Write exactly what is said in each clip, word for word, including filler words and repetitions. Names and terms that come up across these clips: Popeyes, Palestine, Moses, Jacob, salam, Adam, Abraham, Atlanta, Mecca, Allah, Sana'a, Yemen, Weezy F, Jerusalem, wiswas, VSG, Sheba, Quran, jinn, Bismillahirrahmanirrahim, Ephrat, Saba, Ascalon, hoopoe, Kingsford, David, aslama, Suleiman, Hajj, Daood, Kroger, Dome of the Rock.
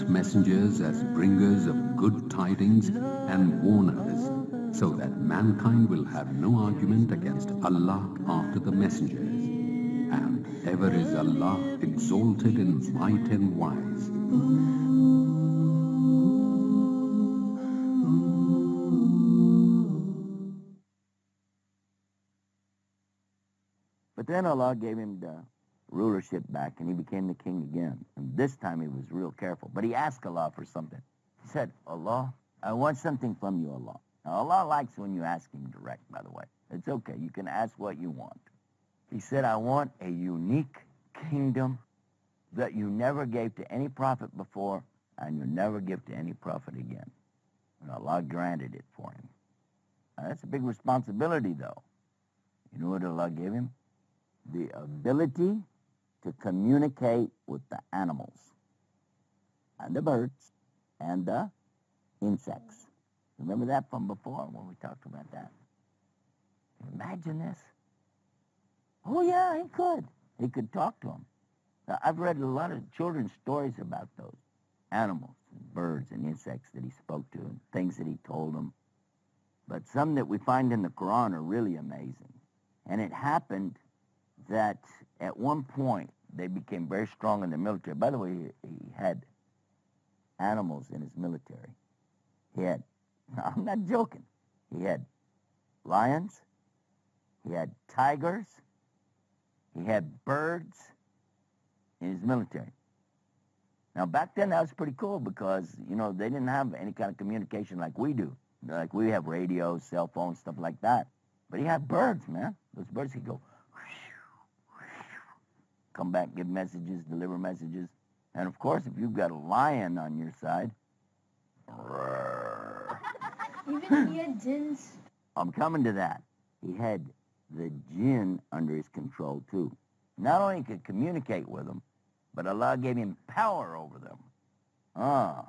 sent messengers as bringers of good tidings and warners, so that mankind will have no argument against Allah after the messengers. And ever is Allah exalted in might and wise. But then Allah gave him the rulership back, and he became the king again. And this time he was real careful. But he asked Allah for something. He said, Allah, I want something from you, Allah. Now, Allah likes when you ask him direct, by the way. It's okay. You can ask what you want. He said, I want a unique kingdom that you never gave to any prophet before, and you'll never give to any prophet again. And Allah granted it for him. Now, that's a big responsibility, though. You know what Allah gave him? The ability to communicate with the animals and the birds and the insects. Remember that from before when we talked about that? Imagine this. Oh, yeah, he could. He could talk to them. Now, I've read a lot of children's stories about those animals and birds and insects that he spoke to and things that he told them. But some that we find in the Quran are really amazing. And it happened that at one point they became very strong in the military. By the way, he, he had animals in his military. He had, I'm not joking, he had lions, he had tigers, he had birds in his military. Now back then that was pretty cool because, you know, they didn't have any kind of communication like we do. Like we have radios, cell phones, stuff like that. But he had birds, man. Those birds, he'd go, come back, give messages, deliver messages. And of course, if you've got a lion on your side, even he had jinns. I'm coming to that. He had the jinn under his control too. Not only could communicate with them, but Allah gave him power over them. Ah,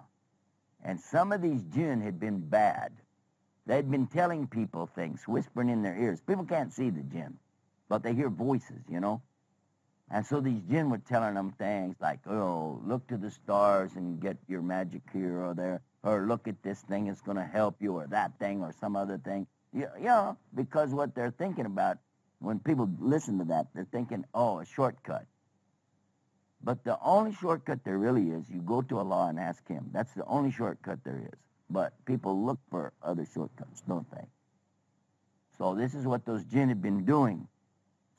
and some of these jinn had been bad. They'd been telling people things, whispering in their ears. People can't see the jinn, but they hear voices, you know. And so these jinn were telling them things like, oh, look to the stars and get your magic here or there, or look at this thing, it's going to help you, or that thing, or some other thing. Yeah, yeah, because what they're thinking about, when people listen to that, they're thinking, oh, a shortcut. But the only shortcut there really is, you go to Allah and ask him. That's the only shortcut there is. But people look for other shortcuts, don't they? So this is what those jinn had been doing.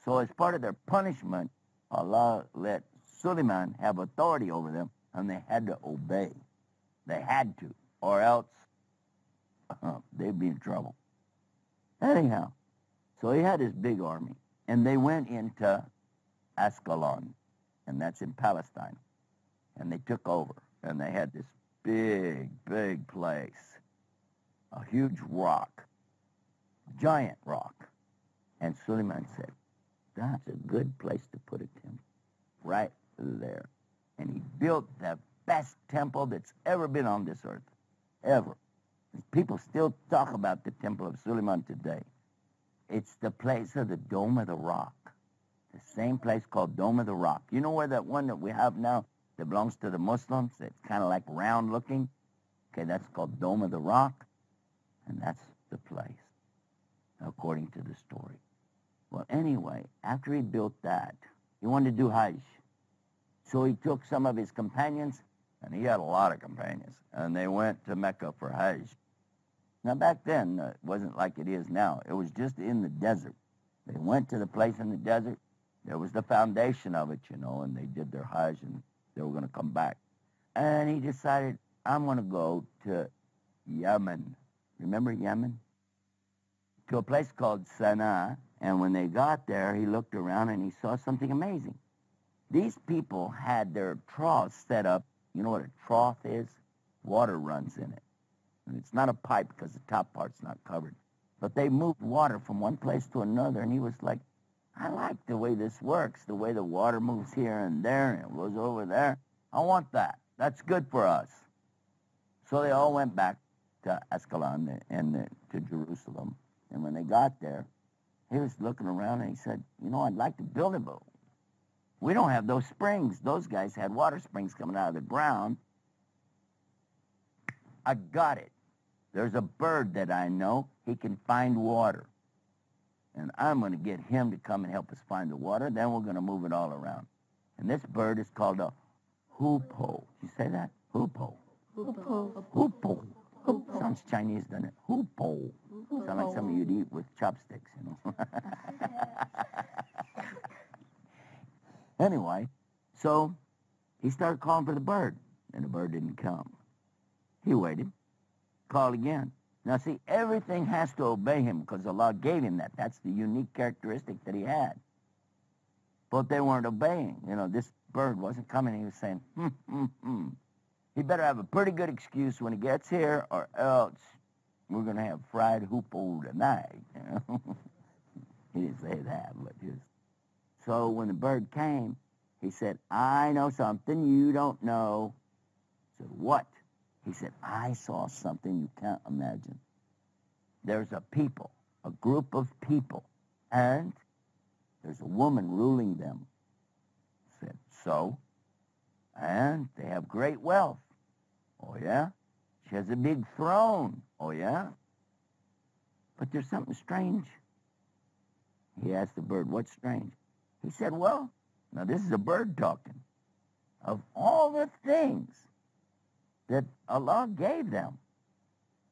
So as part of their punishment, Allah let Suleiman have authority over them, and they had to obey. They had to, or else uh, they'd be in trouble. Anyhow, so he had his big army, and they went into Ascalon, and that's in Palestine, and they took over, and they had this big, big place, a huge rock, giant rock, and Suleiman said, that's a good place to put a temple, right there. And he built the best temple that's ever been on this earth, ever. People still talk about the Temple of Suleiman today. It's the place of the Dome of the Rock, the same place called Dome of the Rock. You know where that one that we have now that belongs to the Muslims, that's kind of like round looking? Okay, that's called Dome of the Rock, and that's the place, according to the story. Well, anyway, after he built that, he wanted to do Hajj. So he took some of his companions, and he had a lot of companions, and they went to Mecca for Hajj. Now, back then, uh, it wasn't like it is now. It was just in the desert. They went to the place in the desert. There was the foundation of it, you know, and they did their Hajj, and they were going to come back. And he decided, I'm going to go to Yemen. Remember Yemen? To a place called Sana'a. And when they got there, he looked around and he saw something amazing. These people had their troughs set up. You know what a trough is? Water runs in it. And it's not a pipe because the top part's not covered. But they moved water from one place to another, and he was like, I like the way this works, the way the water moves here and there, and it goes over there. I want that. That's good for us. So they all went back to Ascalon and to Jerusalem. And when they got there, he was looking around, and he said, you know, I'd like to build it, but we don't have those springs. Those guys had water springs coming out of the ground, I got it. There's a bird that I know. He can find water. And I'm going to get him to come and help us find the water. Then we're going to move it all around. And this bird is called a hoopoe. Did you say that? Hoopoe. Hoopoe. Hoopoe. Hoopoe. Sounds Chinese, doesn't it? Hoopoe. Hoopoe. Sounds like something you'd eat with chopsticks, you know. Anyway, so he started calling for the bird, and the bird didn't come. He waited, called again. Now, see, everything has to obey him because Allah gave him that. That's the unique characteristic that he had. But they weren't obeying. You know, this bird wasn't coming. He was saying, hmm, hmm, hmm. He better have a pretty good excuse when he gets here, or else we're going to have fried hoopoe tonight. You know? He didn't say that, but just. So when the bird came, he said, I know something you don't know. I said, what? He said, I saw something you can't imagine. There's a people, a group of people, and there's a woman ruling them. I said, so? And they have great wealth. Oh, yeah? She has a big throne. Oh, yeah? But there's something strange. He asked the bird, what's strange? He said, well, now this is a bird talking. Of all the things that Allah gave them,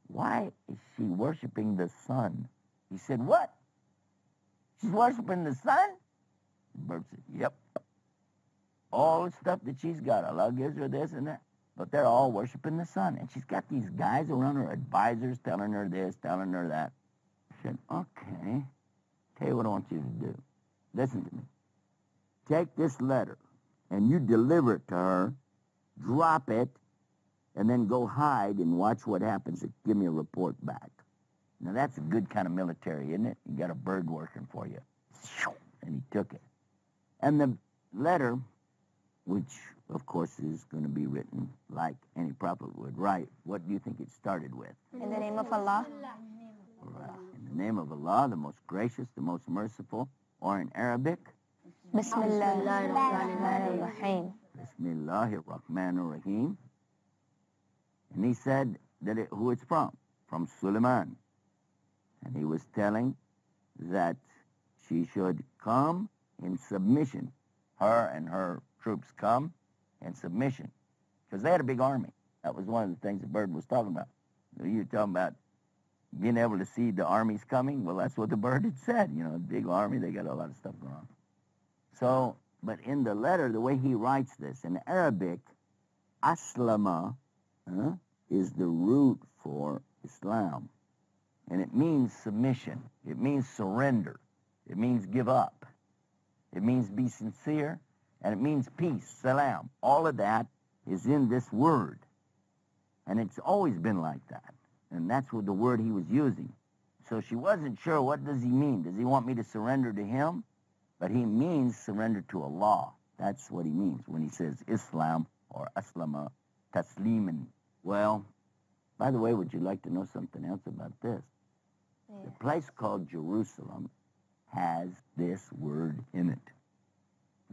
why is she worshiping the sun? He said, what? She's worshiping the sun? The bird said, yep. All the stuff that she's got, Allah gives her this and that, but they're all worshiping the sun. And she's got these guys around her, advisors, telling her this, telling her that. I said, okay, tell you what I want you to do. Listen to me. Take this letter, and you deliver it to her, drop it, and then go hide and watch what happens and give me a report back. Now, that's a good kind of military, isn't it? You got a bird working for you. And he took it. And the letter, which, of course, is going to be written like any prophet would write. What do you think it started with? In the name of Allah. Right. In the name of Allah, the most gracious, the most merciful, or in Arabic? Bismillahirrahmanirrahim. Bismillahirrahmanirrahim. And he said that it, who it's from, from Suleiman. And he was telling that she should come in submission. Her and her troops come in submission. Because they had a big army. That was one of the things the bird was talking about. You're talking about being able to see the armies coming. Well, that's what the bird had said. You know, big army, they got a lot of stuff going on. So, but in the letter, the way he writes this, in Arabic, aslama uh, is the root for Islam. And it means submission. It means surrender. It means give up. It means be sincere. And it means peace, salam. All of that is in this word. And it's always been like that. And that's what the word he was using. So she wasn't sure, what does he mean? Does he want me to surrender to him? But he means surrender to Allah. That's what he means when he says Islam or aslama, tasliman. Well, by the way, would you like to know something else about this? Yeah. The place called Jerusalem has this word in it.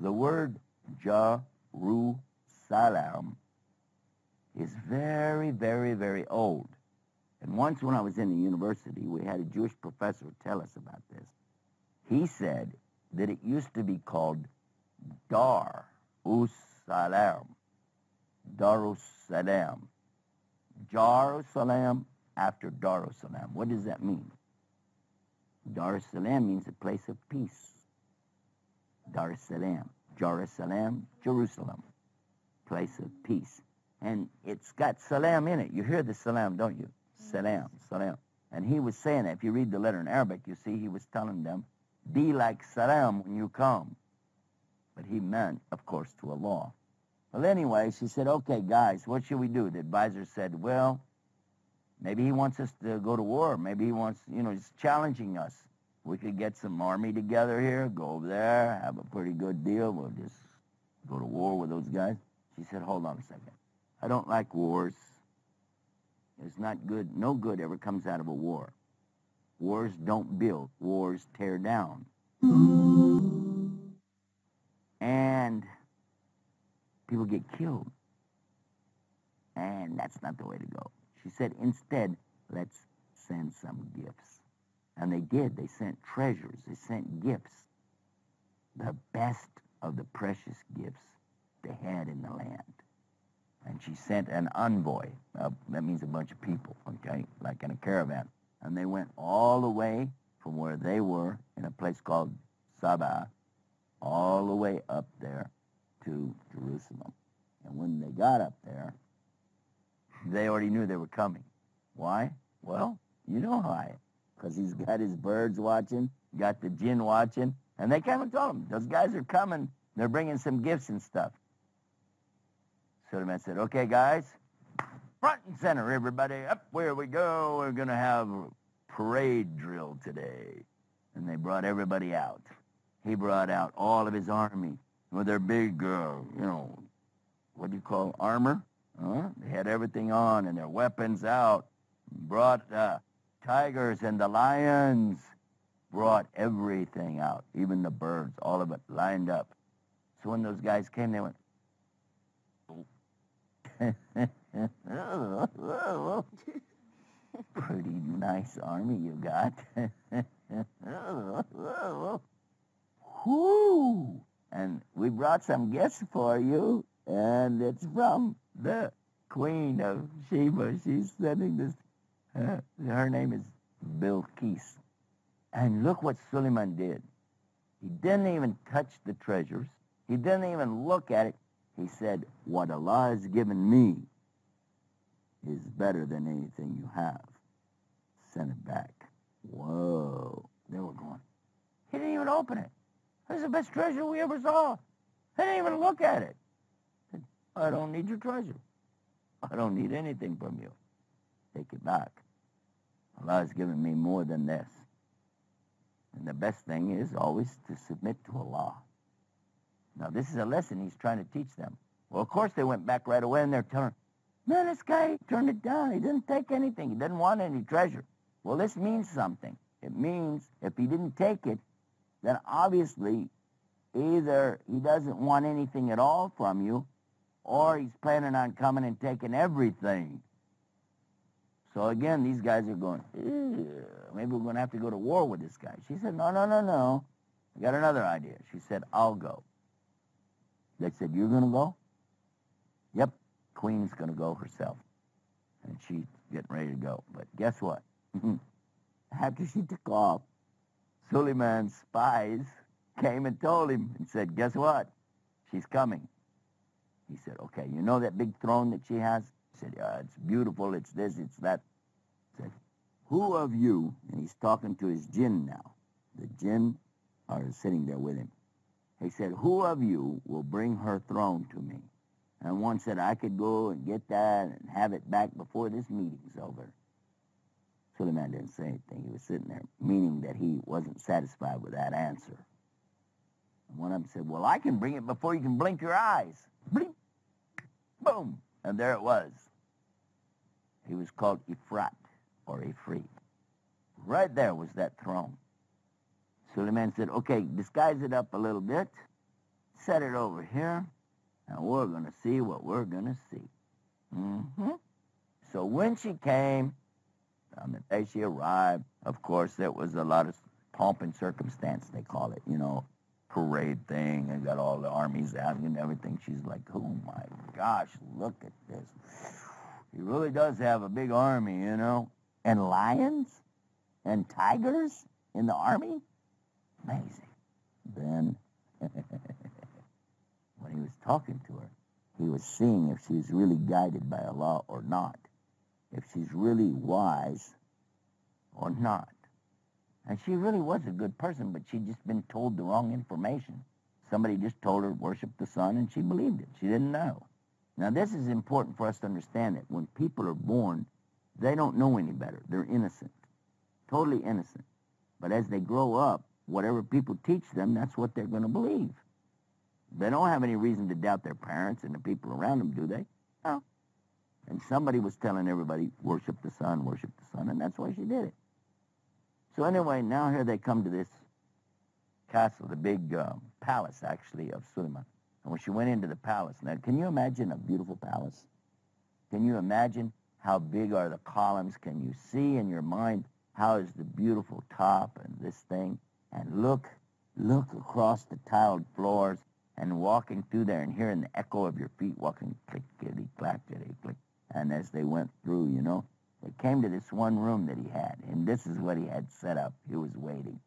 The word Jerusalem is very, very, very old. And once when I was in the university, we had a Jewish professor tell us about this. He said that it used to be called Dar es Salaam, Dar es Salaam, Jerusalem after Dar es Salaam. What does that mean? Dar es Salaam means a place of peace. Dar es Salaam, Jerusalem, Jerusalem, place of peace. And it's got salam in it. You hear the salam, don't you? Salam, salam. And he was saying that. If you read the letter in Arabic, you see he was telling them, be like salam when you come. But he meant, of course, to Allah. Well, anyway, she said, okay, guys, what should we do? The advisor said, well, maybe he wants us to go to war. Maybe he wants, you know, he's challenging us. We could get some army together here, go over there, have a pretty good deal. We'll just go to war with those guys. She said, hold on a second. I don't like wars. It's not good. No good ever comes out of a war. Wars don't build. Wars tear down. And people get killed. And that's not the way to go. She He said, instead, let's send some gifts. And they did. They sent treasures. They sent gifts. The best of the precious gifts they had in the land. And she sent an envoy. Uh, that means a bunch of people, okay, like in a caravan. And they went all the way from where they were in a place called Saba, all the way up there to Jerusalem. And when they got up there, they already knew they were coming. Why? Well, you know why. Because he's got his birds watching, got the jinn watching, and they came and told him, those guys are coming. They're bringing some gifts and stuff. So the man said, okay, guys, front and center, everybody. Up where we go. We're going to have a parade drill today. And they brought everybody out. He brought out all of his army with their big, uh, you know, what do you call armor? Huh? They had everything on and their weapons out. Brought uh, tigers and the lions. Brought everything out, even the birds, all of it lined up. So when those guys came, they went, oh. Pretty nice army you got. Whoo! And we brought some gifts for you, and it's from the Queen of Sheba. She's sending this. Uh, her name is Bilqis. And look what Suleiman did. He didn't even touch the treasures. He didn't even look at it. He said, what Allah has given me is better than anything you have. Send it back. Whoa. They were going. He didn't even open it. This is the best treasure we ever saw. He didn't even look at it. He said, I don't need your treasure. I don't need anything from you. Take it back. Allah has given me more than this. And the best thing is always to submit to Allah. Now, this is a lesson he's trying to teach them. Well, of course, they went back right away, and they're telling, man, this guy turned it down. He didn't take anything. He didn't want any treasure. Well, this means something. It means if he didn't take it, then obviously either he doesn't want anything at all from you, or he's planning on coming and taking everything. So, again, these guys are going, maybe we're going to have to go to war with this guy. She said, no, no, no, no. I got another idea. She said, I'll go. They said, you're going to go? Yep, Queen's going to go herself. And she's getting ready to go. But guess what? After she took off, Suleiman's spies came and told him and said, guess what? She's coming. He said, okay, you know that big throne that she has? He said, yeah, it's beautiful, it's this, it's that. He said, who of you, and he's talking to his jinn now. The jinn are sitting there with him. He said, who of you will bring her throne to me? And one said, I could go and get that and have it back before this meeting's over. So the man didn't say anything. He was sitting there, meaning that he wasn't satisfied with that answer. And one of them said, well, I can bring it before you can blink your eyes. Bleep. Boom. And there it was. He was called Ephrat, or Ephrat. Right there was that throne. Suleiman said, okay, disguise it up a little bit, set it over here, and we're going to see what we're going to see. Mm-hmm. So when she came, on the day she arrived, of course, there was a lot of pomp and circumstance, they call it, you know, parade thing, and got all the armies out and everything. She's like, oh, my gosh, look at this. He really does have a big army, you know. And lions and tigers in the army? Amazing. Then, when he was talking to her, he was seeing if she's really guided by Allah or not, if she's really wise or not. And she really was a good person, but she'd just been told the wrong information. Somebody just told her, worship the sun, and she believed it. She didn't know. Now, this is important for us to understand that when people are born, they don't know any better. They're innocent, totally innocent. But as they grow up, whatever people teach them, that's what they're going to believe. They don't have any reason to doubt their parents and the people around them, do they? No. And somebody was telling everybody, worship the sun, worship the sun, and that's why she did it. So anyway, now here they come to this castle, the big um, palace, actually, of Suleiman. And when she went into the palace, now, can you imagine a beautiful palace? Can you imagine How big are the columns? Can you see in your mind how is the beautiful top and this thing? And look, look across the tiled floors and walking through there and hearing the echo of your feet walking clickety-clackety-click. And as they went through, you know, they came to this one room that he had, and this is what he had set up. He was waiting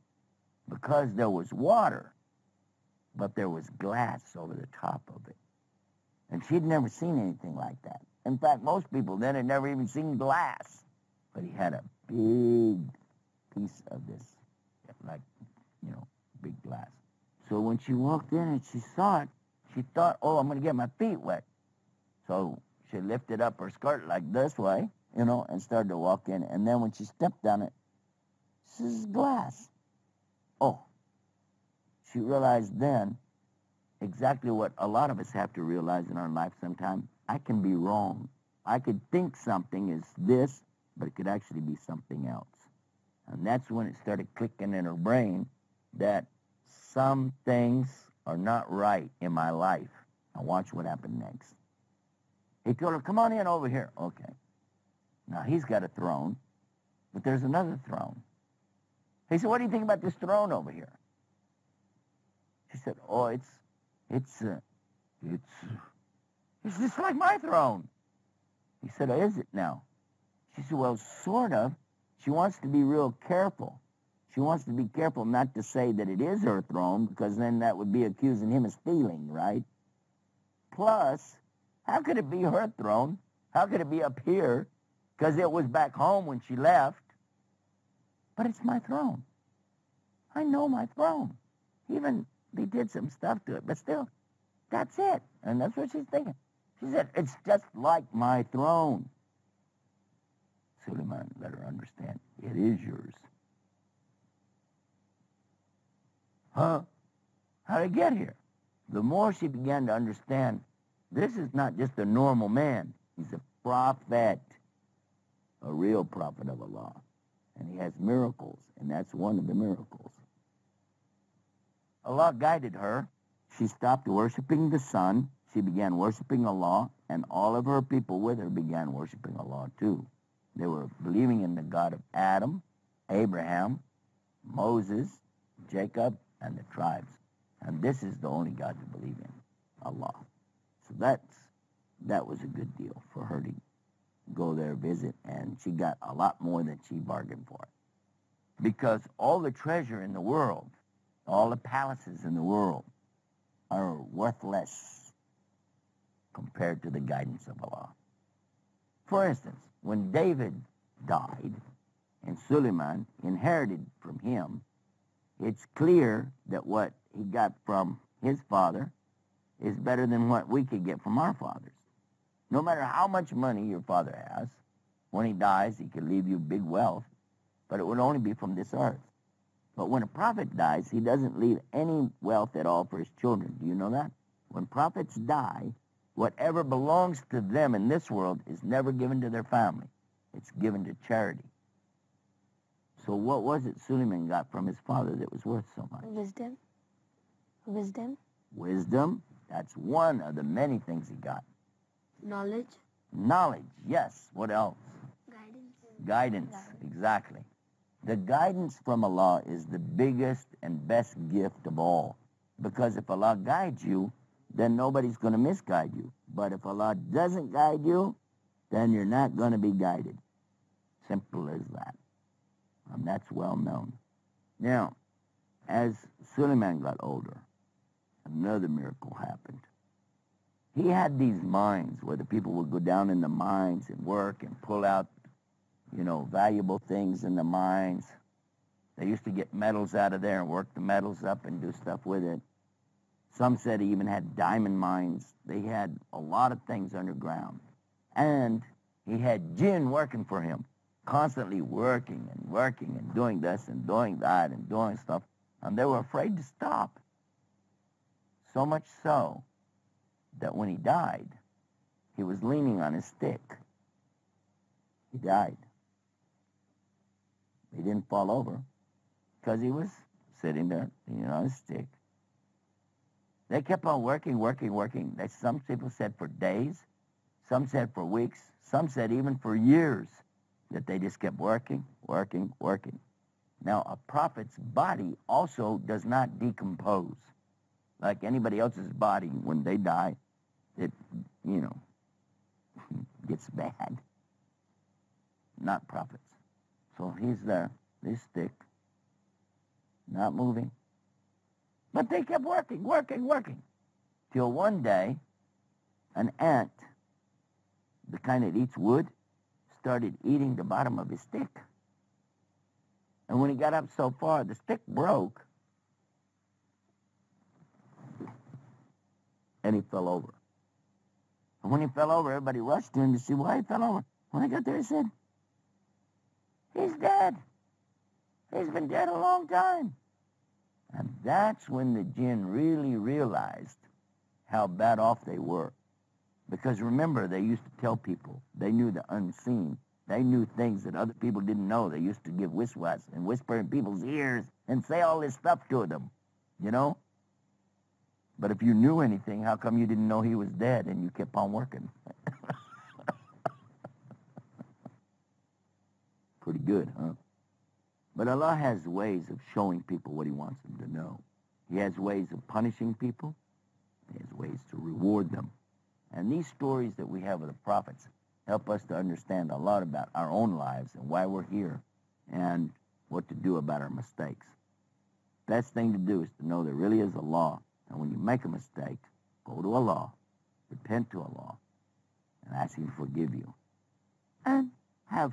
because there was water, but there was glass over the top of it. And she'd never seen anything like that. In fact, most people then had never even seen glass. But he had a big piece of this, like, you know, big glass. So when she walked in and she saw it, she thought, oh, I'm going to get my feet wet. So she lifted up her skirt like this way, you know, and started to walk in. And then when she stepped on it, this is glass. Oh. She realized then exactly what a lot of us have to realize in our life sometimes. I can be wrong. I could think something is this, but it could actually be something else. And that's when it started clicking in her brain that some things are not right in my life. Now watch what happened next. He told her, come on in over here. Okay. Now he's got a throne, but there's another throne. He said, what do you think about this throne over here? She said, oh, it's, it's, uh, it's, it's just like my throne. He said, is it now? She said, well, sort of. She wants to be real careful. She wants to be careful not to say that it is her throne, because then that would be accusing him of stealing, right? Plus, how could it be her throne? How could it be up here? Because it was back home when she left. But it's my throne. I know my throne. Even they did some stuff to it, but still, that's it. And that's what she's thinking. She said, it's just like my throne. Suleiman let her understand, it is yours. Huh? How did I get here? The more she began to understand, this is not just a normal man. He's a prophet, a real prophet of Allah. And he has miracles, and that's one of the miracles. Allah guided her. She stopped worshiping the sun. She began worshiping Allah, and all of her people with her began worshiping Allah too. They were believing in the God of Adam, Abraham, Moses, Jacob, and the tribes. And this is the only God to believe in, Allah. So that's, that was a good deal for her to go there, visit, and she got a lot more than she bargained for. Because all the treasure in the world, all the palaces in the world are worthless compared to the guidance of Allah. For instance, when David died and Suleiman inherited from him, it's clear that what he got from his father is better than what we could get from our fathers. No matter how much money your father has, when he dies, he could leave you big wealth, but it would only be from this earth. But when a prophet dies, he doesn't leave any wealth at all for his children. Do you know that? When prophets die, whatever belongs to them in this world is never given to their family. It's given to charity. So what was it Suleiman got from his father that was worth so much? Wisdom. Wisdom. Wisdom. That's one of the many things he got. Knowledge. Knowledge, yes. What else? Guidance. Guidance, exactly. The guidance from Allah is the biggest and best gift of all. Because if Allah guides you, then nobody's going to misguide you. But if Allah doesn't guide you, then you're not going to be guided. Simple as that. And that's well known. Now, as Suleiman got older, another miracle happened. He had these mines where the people would go down in the mines and work and pull out, you know, valuable things in the mines. They used to get metals out of there and work the metals up and do stuff with it. Some said he even had diamond mines. They had a lot of things underground. And he had jinn working for him, constantly working and working and doing this and doing that and doing stuff. And they were afraid to stop. So much so that when he died, he was leaning on his stick. He died. He didn't fall over because he was sitting there, you know, on a stick. They kept on working, working, working. They, some people said for days. Some said for weeks, some said even for years, that they just kept working, working, working. Now, a prophet's body also does not decompose. Like anybody else's body, when they die, it, you know, gets bad. Not prophets. So he's there, this stick, not moving. But they kept working, working, working. Till one day, an ant, the kind that eats wood, started eating the bottom of his stick. And when he got up so far, the stick broke, and he fell over. And when he fell over, everybody rushed to him to see why he fell over. When they got there, he said, he's dead. He's been dead a long time. And that's when the jinn really realized how bad off they were. Because remember, they used to tell people. They knew the unseen. They knew things that other people didn't know. They used to give wiswas and whisper in people's ears and say all this stuff to them, you know? But if you knew anything, how come you didn't know he was dead and you kept on working? Pretty good, huh? But Allah has ways of showing people what he wants them to know. He has ways of punishing people. He has ways to reward them. And these stories that we have of the prophets help us to understand a lot about our own lives and why we're here and what to do about our mistakes. Best thing to do is to know there really is a law. And when you make a mistake, go to Allah, repent to Allah, and ask him to forgive you. And have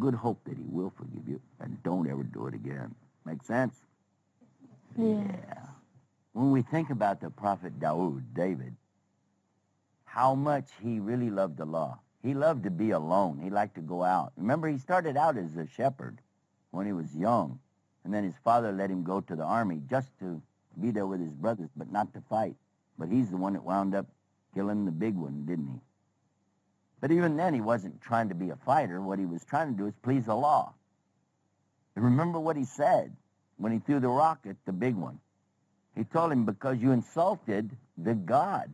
good hope that he will forgive you, and don't ever do it again. Make sense? Yes. Yeah. When we think about the prophet Daood, David, how much he really loved Allah. He loved to be alone. He liked to go out. Remember, he started out as a shepherd when he was young, and then his father let him go to the army just to be there with his brothers, but not to fight. But he's the one that wound up killing the big one, didn't he? But even then, he wasn't trying to be a fighter. What he was trying to do is please Allah. And remember what he said when he threw the rock at the big one. He told him, because you insulted the God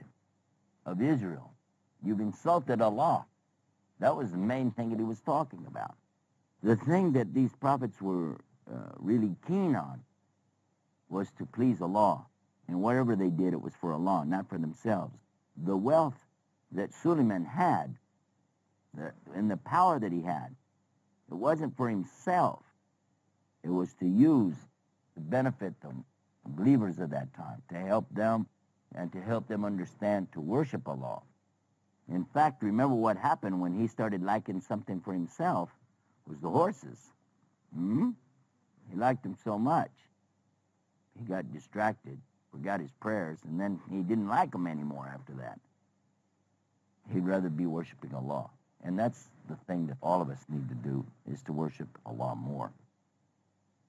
of Israel. You've insulted Allah. That was the main thing that he was talking about. The thing that these prophets were uh, really keen on was to please Allah. And whatever they did, it was for Allah, not for themselves. The wealth that Suleiman had the, and the power that he had, it wasn't for himself. It was to use, to benefit them, the believers of that time, to help them and to help them understand to worship Allah. In fact, remember what happened when he started liking something for himself was the horses. Hmm? He liked them so much. He got distracted, forgot his prayers, and then he didn't like them anymore after that. He'd rather be worshiping Allah. And that's the thing that all of us need to do, is to worship Allah more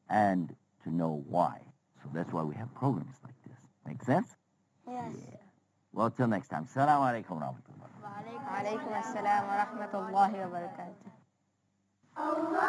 and to know why. So that's why we have programs like this. Make sense? Yes. Yeah. Well, till next time. Salam alaikum wa rahmatullah. Wa alaikum assalam wa rahmatullahi wa barakatuh.